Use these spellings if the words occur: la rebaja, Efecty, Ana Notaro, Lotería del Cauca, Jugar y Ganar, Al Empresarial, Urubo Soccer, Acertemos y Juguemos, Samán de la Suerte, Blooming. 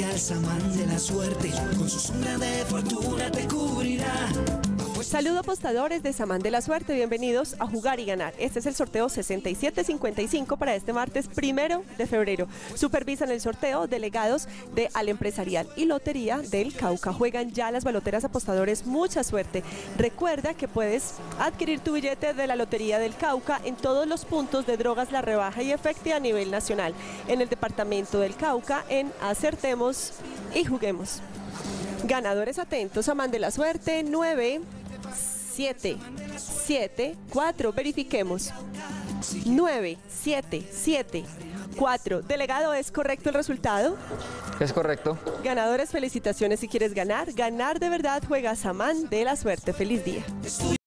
Acude al Samán de la Suerte, con su sombra de fortuna te cubrirá. Saludos apostadores de Samán de la Suerte, bienvenidos a Jugar y Ganar. Este es el sorteo 6755 para este martes 1 de febrero. Supervisan el sorteo delegados de Al Empresarial y Lotería del Cauca. Juegan ya las baloteras apostadores, mucha suerte. Recuerda que puedes adquirir tu billete de la Lotería del Cauca en todos los puntos de drogas, La Rebaja y Efecty a nivel nacional. En el departamento del Cauca, en Acertemos y Juguemos. Ganadores atentos, Samán de la Suerte 9, 7, 7, 4, verifiquemos. 9, 7, 7, 4. Delegado, ¿es correcto el resultado? Es correcto. Ganadores, felicitaciones si quieres ganar. Ganar de verdad, juega Samán de la Suerte. Feliz día.